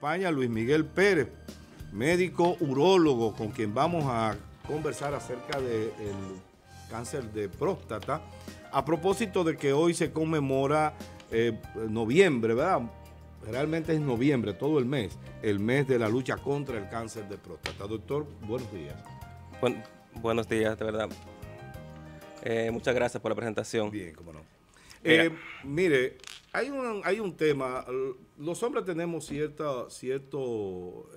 acompaña Luis Miguel Pérez, médico urólogo, con quien vamos a conversar acerca del cáncer de próstata, a propósito de que hoy se conmemora noviembre, ¿verdad? Realmente es noviembre, todo el mes de la lucha contra el cáncer de próstata. Doctor, buenos días. Buenos días, de verdad. Muchas gracias por la presentación. Bien, cómo no. Mire, hay un tema. Los hombres tenemos cierto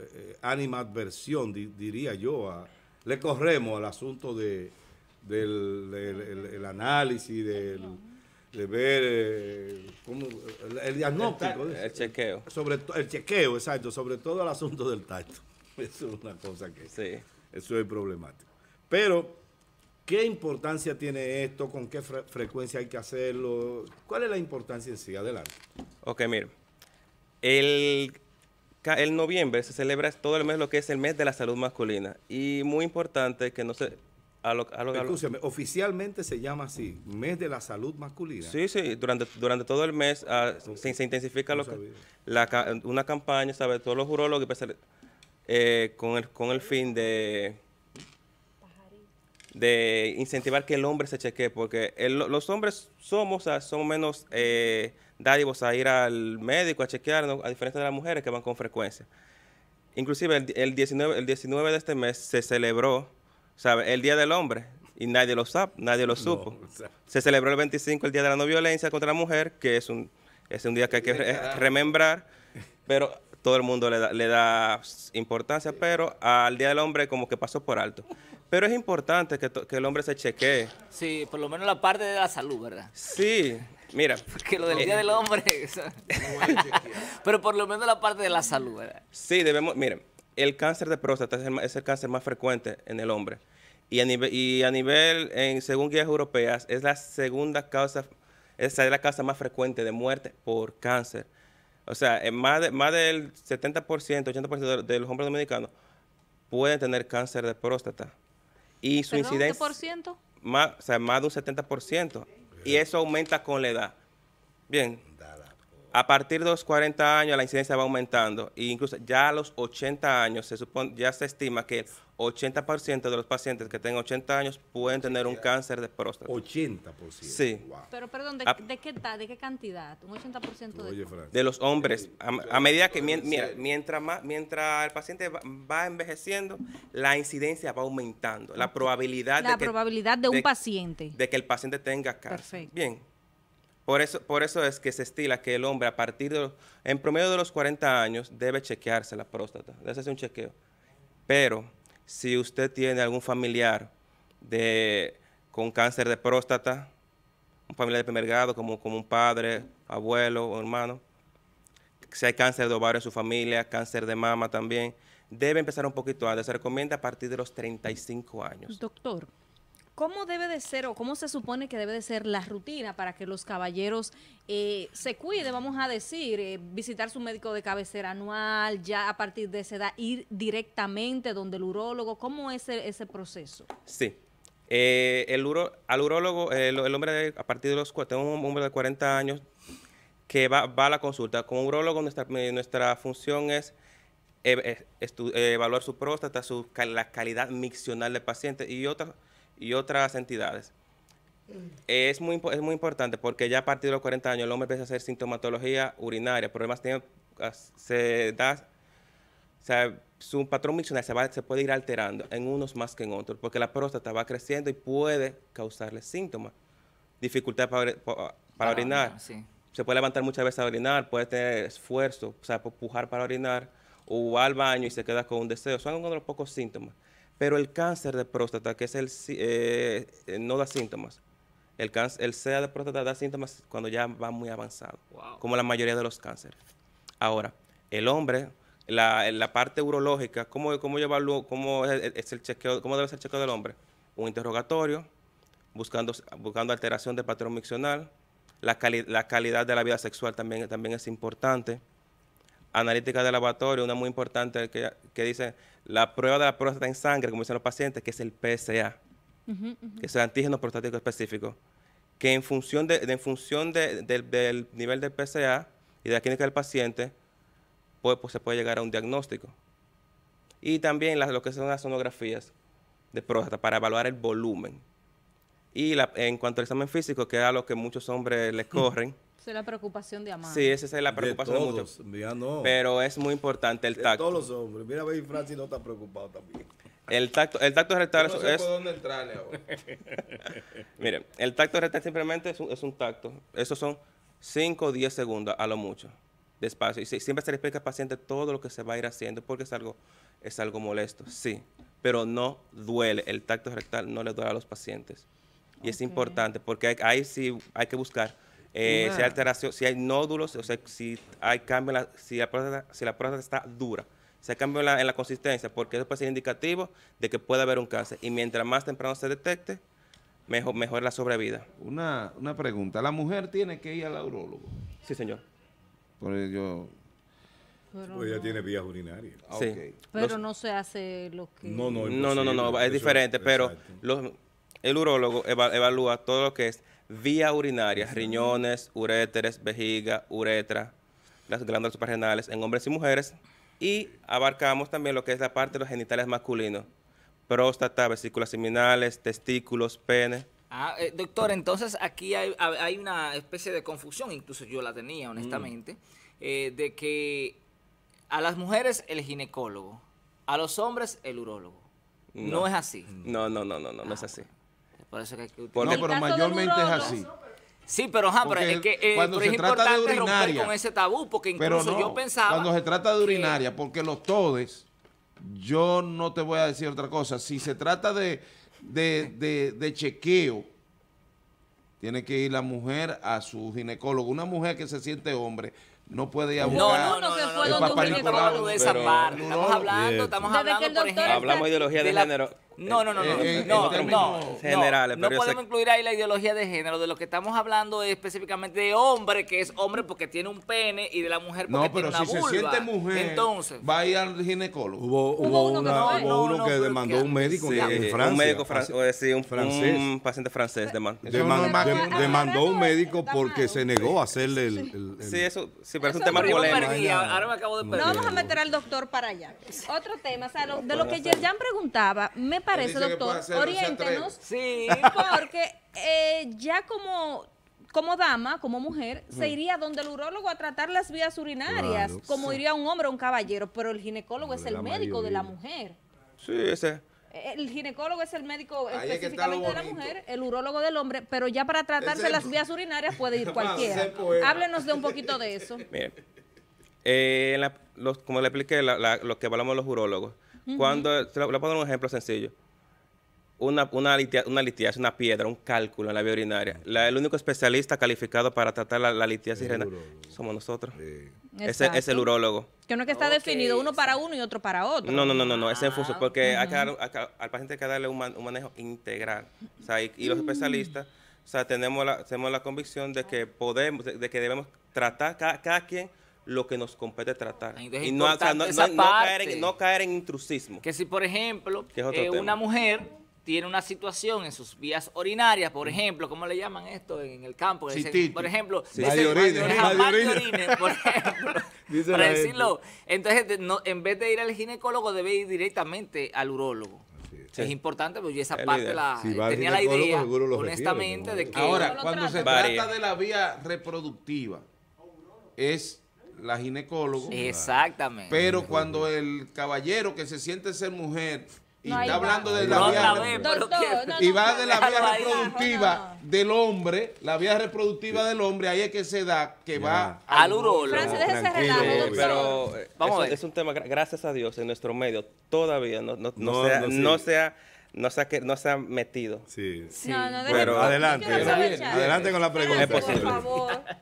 animadversión, diría yo. Le corremos al asunto del análisis, de ver el diagnóstico. El chequeo. El chequeo, exacto, sobre todo el asunto del tacto. Eso es una cosa que sí. Eso es problemático. Pero, ¿qué importancia tiene esto? ¿Con qué frecuencia hay que hacerlo? ¿Cuál es la importancia en sí? Adelante. Ok, mire. El noviembre se celebra todo el mes, lo que es el mes de la salud masculina. Y muy importante que no se... Escúchame, oficialmente se llama así, mes de la salud masculina. Sí, sí, durante todo el mes se intensifica una campaña, ¿sabes? Todos los urólogos con el fin de incentivar que el hombre se chequee, porque los hombres somos menos dádivos a ir al médico a chequearnos, a diferencia de las mujeres que van con frecuencia. Inclusive el 19 de este mes se celebró, ¿sabe?, el Día del Hombre, y nadie lo supo. No, o sea, se celebró el 25, el Día de la No Violencia contra la Mujer, que es un día que hay que remembrar, pero todo el mundo le da importancia, pero al Día del Hombre como que pasó por alto. Pero es importante que el hombre se chequee. Sí, por lo menos la parte de la salud, ¿verdad? Sí, mira. Porque lo del Día del Hombre... Pero por lo menos la parte de la salud, ¿verdad? Sí, debemos... Miren, el cáncer de próstata es el cáncer más frecuente en el hombre. Y según guías europeas, es la segunda causa, esa es la causa más frecuente de muerte por cáncer. O sea, más del 70%, 80% de los hombres dominicanos pueden tener cáncer de próstata. Y su incidencia... ¿Perdón, qué por ciento? Más de un 70%. Y eso aumenta con la edad. Bien. A partir de los 40 años la incidencia va aumentando, e incluso ya a los 80 años ya se estima que el 80% de los pacientes que tengan 80 años pueden tener un cáncer de próstata. 80%. Sí. Wow. Pero perdón, ¿de qué cantidad? ¿Un 80% de los hombres? A medida que mientras el paciente va envejeciendo, la incidencia va aumentando, la probabilidad de que el paciente tenga cáncer. Perfecto. Bien. Por eso es que se estila que el hombre, a partir de en promedio de los 40 años, debe chequearse la próstata, debe hacerse un chequeo. Pero si usted tiene algún familiar con cáncer de próstata, un familiar de primer grado, como un padre, abuelo o hermano, si hay cáncer de ovario en su familia, cáncer de mama también, debe empezar un poquito antes. Se recomienda a partir de los 35 años. Doctor, ¿cómo debe de ser o cómo se supone que debe de ser la rutina para que los caballeros se cuiden, vamos a decir, visitar su médico de cabecera anual, ya a partir de esa edad ir directamente donde el urólogo? ¿Cómo es ese proceso? Sí, al urólogo, el hombre un hombre de 40 años que va a la consulta. Como urólogo nuestra función es evaluar su próstata, la calidad miccional del paciente y otras entidades. Es muy importante porque ya a partir de los 40 años el hombre empieza a hacer sintomatología urinaria, problemas su patrón miccional se puede ir alterando en unos más que en otros, porque la próstata va creciendo y puede causarle síntomas, dificultad para orinar. Sí. Se puede levantar muchas veces a orinar, puede tener esfuerzo, o sea, pujar para orinar, o va al baño y se queda con un deseo. Son uno de los pocos síntomas. Pero el cáncer de próstata, que es no da síntomas. El CA de próstata da síntomas cuando ya va muy avanzado, wow, como la mayoría de los cánceres. Ahora, el hombre, la parte urológica, ¿cómo debe ser el chequeo del hombre? Un interrogatorio, buscando alteración de patrón miccional, la calidad de la vida sexual también es importante. Analítica de laboratorio, una muy importante que dice la prueba de la próstata en sangre, como dicen los pacientes, que es el PSA, que es el antígeno prostático específico, que en función del nivel del PSA y de la clínica del paciente, pues se puede llegar a un diagnóstico. Y también lo que son las sonografías de próstata para evaluar el volumen. Y en cuanto al examen físico, que es a lo que muchos hombres les corren. Esa es la preocupación de amar. Sí, esa es la preocupación de muchos. Mira, no. Pero es muy importante el tacto. De todos los hombres. Mira, ve, Francis no está preocupado también. El tacto rectal no sé es... dónde entrarle ahora. Miren, el tacto rectal simplemente es un tacto. Esos son 5 o 10 segundos a lo mucho. Despacio. Y siempre se le explica al paciente todo lo que se va a ir haciendo porque es algo molesto. Sí, pero no duele. El tacto rectal no le duele a los pacientes. Y es importante porque ahí sí hay que buscar si hay alteración, si hay nódulos, o sea, si hay cambio, si la próstata está dura, si hay cambio en la consistencia, porque eso puede ser indicativo de que puede haber un cáncer. Y mientras más temprano se detecte, mejor la sobrevida. Una pregunta, ¿la mujer tiene que ir al urólogo? Sí, señor. Por ello... Pues ya tiene vías urinarias. Sí. Ah, okay. Pero no se hace lo que... No, es diferente, pero... El urólogo evalúa todo lo que es vía urinaria, riñones, uréteres, vejiga, uretra, las glándulas suprarrenales en hombres y mujeres. Y abarcamos también lo que es la parte de los genitales masculinos, próstata, vesículas seminales, testículos, pene. Ah, doctor, entonces aquí hay una especie de confusión, incluso yo la tenía honestamente, de que a las mujeres el ginecólogo, a los hombres el urólogo. No es así. No es así. Por eso que hay que utilizar. No, pero mayormente es así. Sí, pero, es que cuando se trata de urinaria, romper con ese tabú, porque incluso yo pensaba... Cuando se trata de urinaria, que... porque los todes, yo no te voy a decir otra cosa, si se trata de chequeo, tiene que ir la mujer a su ginecólogo. Una mujer que se siente hombre... No puede ir a buscar. No, de esa parte. Estamos hablando, por ejemplo, de ideología de género. No podemos incluir ahí la ideología de género. De lo que estamos hablando es específicamente de hombre, que es hombre porque tiene un pene, y de la mujer porque tiene una vulva. No, pero si se siente mujer, entonces va a ir al ginecólogo. Hubo uno que demandó un médico en Francia. Un médico francés, un paciente francés demandó un médico porque se negó a hacerle el... Sí, eso... Sí, pero es un tema polémico. Ahora me acabo de perder. No vamos a meter al doctor para allá. Otro tema, o sea, de lo que Yerjan preguntaba, me parece, doctor, oriéntenos, porque ya como dama, como mujer, se iría donde el urólogo a tratar las vías urinarias, claro, como iría un hombre o un caballero, pero el ginecólogo es el médico de la mujer. Sí, ese. El ginecólogo es el médico específicamente de la mujer, el urólogo del hombre, pero ya para tratarse las vías urinarias puede ir cualquiera. Háblenos de un poquito de eso. Miren, como le expliqué, lo que hablamos los urólogos, cuando, le pongo un ejemplo sencillo, una litiasis, una piedra, un cálculo en la vía urinaria. El único especialista calificado para tratar la litiasis renal somos nosotros. Es el urólogo. Que no es que está definido uno para uno y otro para otro. No, es en función, porque al paciente hay que darle un manejo integral. O sea, y los especialistas, o sea, tenemos la convicción de que debemos tratar cada quien lo que nos compete tratar. Entonces, y no caer en intrusismo. Que si, por ejemplo, una mujer... tiene una situación en sus vías urinarias, por ejemplo, ¿cómo le llaman esto en el campo? Por ejemplo, para decirlo. Entonces, en vez de ir al ginecólogo, debe ir directamente al urólogo. Es importante, porque esa parte tenía la idea, honestamente, de que... Ahora, cuando se trata de la vía reproductiva, es... la ginecóloga. Exactamente. Pero cuando el caballero que se siente ser mujer... y está hablando de la vía reproductiva y va de la vía reproductiva del hombre, la vía reproductiva del hombre, ahí es que se da, que va al urólogo. Pero es un tema, gracias a Dios, en nuestro medio todavía no se ha metido. Sí. Pero adelante. Adelante con la pregunta. Es posible.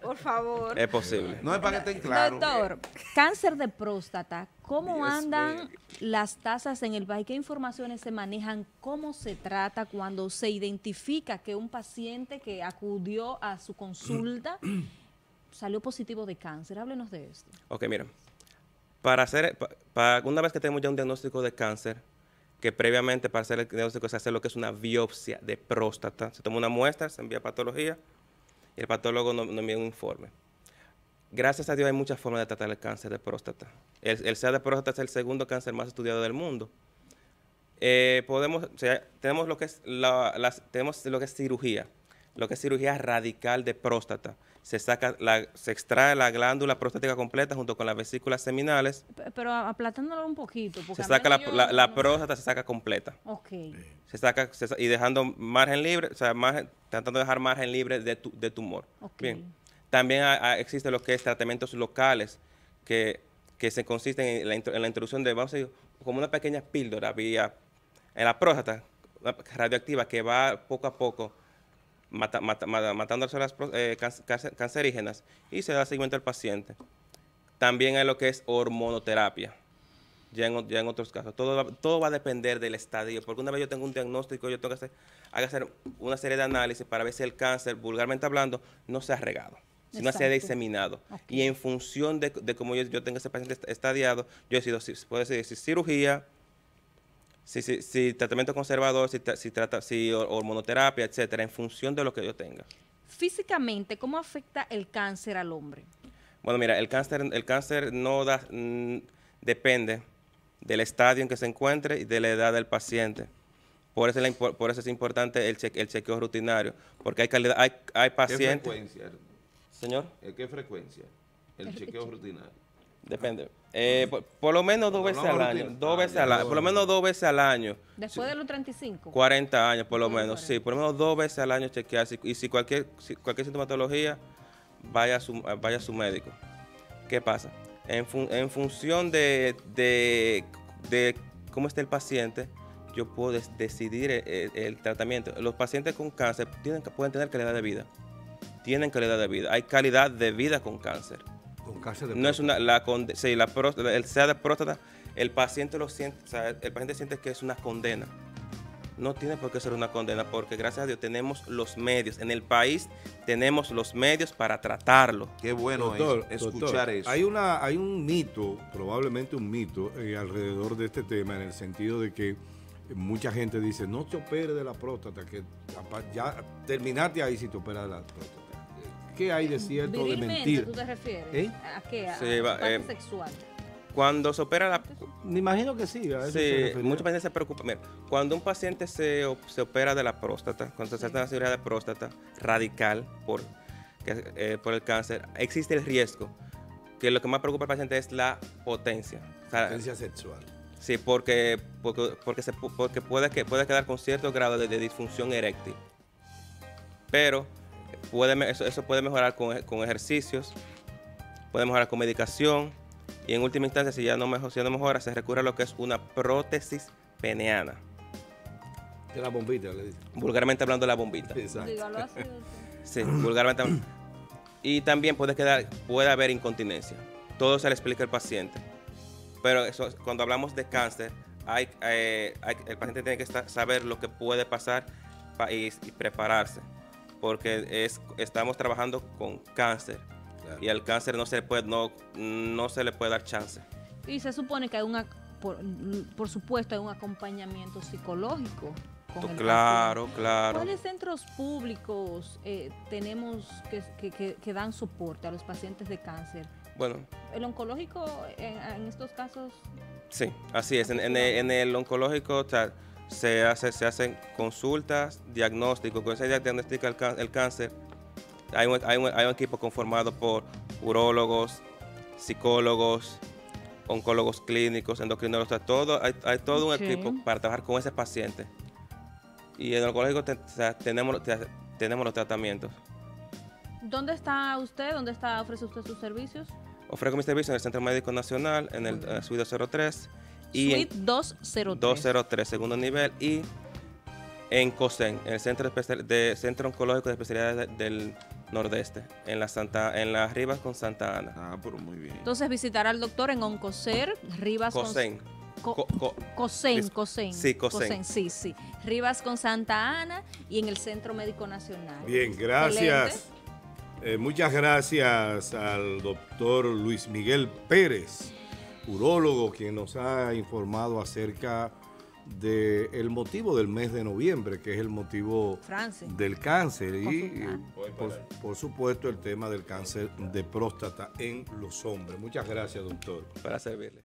Por favor. Es posible. No es para que estén claros. Doctor, cáncer de próstata, ¿cómo andan las tasas en el país? ¿Qué informaciones se manejan? ¿Cómo se trata cuando se identifica que un paciente que acudió a su consulta salió positivo de cáncer? Háblenos de esto. Ok, mira. Para una vez que tenemos ya un diagnóstico de cáncer, que previamente para hacer el diagnóstico se hace lo que es una biopsia de próstata. Se toma una muestra, se envía a patología y el patólogo nos envía un informe. Gracias a Dios hay muchas formas de tratar el cáncer de próstata. El SEA de próstata es el segundo cáncer más estudiado del mundo. Tenemos lo que es cirugía, cirugía radical de próstata. Se extrae la glándula prostática completa junto con las vesículas seminales. Pero aplatándolo un poquito. Se saca la próstata, se saca completa. Ok. Y dejando margen libre, o sea, tratando de dejar margen libre de tumor. Ok. Bien. También existe lo que es tratamientos locales que consisten en la introducción de, vamos a decir, como una pequeña píldora en la próstata radioactiva que va poco a poco matando células cancerígenas y se da seguimiento al paciente. También hay lo que es hormonoterapia, ya en otros casos. Todo va a depender del estadio, porque una vez yo tengo un diagnóstico, yo tengo que hacer una serie de análisis para ver si el cáncer, vulgarmente hablando, no se ha regado, sino se ha diseminado. Okay. Y en función de cómo yo tengo ese paciente estadiado, yo decido puedo decir cirugía, si tratamiento conservador, si hormonoterapia, etcétera, en función de lo que yo tenga. Físicamente, ¿cómo afecta el cáncer al hombre? Bueno, mira, el cáncer no da, depende del estadio en que se encuentre y de la edad del paciente. Por eso es importante el chequeo rutinario, porque hay pacientes... ¿Qué frecuencia? ¿Señor? ¿Qué frecuencia? El chequeo rutinario. Depende. Por lo menos dos veces al año. Por lo menos dos veces al año. Después de los 35. 40 años, por lo menos. Sí, por lo menos dos veces al año chequear. Y si cualquier sintomatología, vaya a su médico. ¿Qué pasa? En función de cómo está el paciente, yo puedo decidir el tratamiento. Los pacientes con cáncer pueden tener calidad de vida. Tienen calidad de vida. Hay calidad de vida con cáncer. No es una, el SEA de próstata, el paciente lo siente, o sea, el paciente siente que es una condena. No tiene por qué ser una condena, porque gracias a Dios tenemos los medios. En el país tenemos los medios para tratarlo. Qué bueno, doctor, escuchar eso. Hay un mito, probablemente un mito, alrededor de este tema, en el sentido de que mucha gente dice, no te operes de la próstata, que ya terminaste ahí si te operas de la próstata. ¿Qué hay de cierto de mentira? ¿Tú te refieres? ¿Eh? ¿A qué? ¿A la sexual? Cuando se opera la... Me imagino que sí. Sí, muchas veces se preocupan. Mira, cuando un paciente se opera de la próstata, cuando se hace una cirugía de próstata radical por el cáncer, existe el riesgo, que lo que más preocupa al paciente es la potencia. O sea, potencia sexual. Sí, porque puede quedar con cierto grado de disfunción eréctil. Pero... Eso puede mejorar con ejercicios, puede mejorar con medicación y en última instancia, si ya no mejora, se recurre a lo que es una prótesis peniana. De la bombita, le dicen. Vulgarmente hablando, la bombita. Exacto. Dígalo así. Sí, vulgarmente hablando. Y también puede haber incontinencia. Todo se le explica al paciente. Pero eso, cuando hablamos de cáncer, el paciente tiene que saber lo que puede pasar y prepararse, porque estamos trabajando con cáncer, claro. Y al cáncer no se le puede dar chance. Y se supone que hay por supuesto, hay un acompañamiento psicológico. Claro. ¿Cuáles centros públicos tenemos que dan soporte a los pacientes de cáncer? Bueno. ¿El oncológico en estos casos? Sí, así es. En el oncológico, o sea, se hacen consultas, diagnósticos. Cuando se diagnostica el cáncer, hay un equipo conformado por urólogos, psicólogos, oncólogos clínicos, endocrinólogos, o sea, hay todo un equipo para trabajar con ese paciente. Y en el oncológico tenemos los tratamientos. ¿Dónde está usted? ¿Ofrece usted sus servicios? Ofrezco mis servicios en el Centro Médico Nacional, en el Suite 03. Suite 203. 203, segundo nivel, y en COSEN, en el Centro Oncológico de Especialidades del Nordeste, en la Rivas con Santa Ana. Ah, pero muy bien. Entonces visitará al doctor en Oncocer, Rivas COSEN, Rivas con Santa Ana y en el Centro Médico Nacional. Bien, gracias. Muchas gracias al doctor Luis Miguel Pérez, urólogo, quien nos ha informado acerca del motivo del mes de noviembre, que es el motivo del cáncer y por supuesto el tema del cáncer de próstata en los hombres. Muchas gracias, doctor. Para servirle.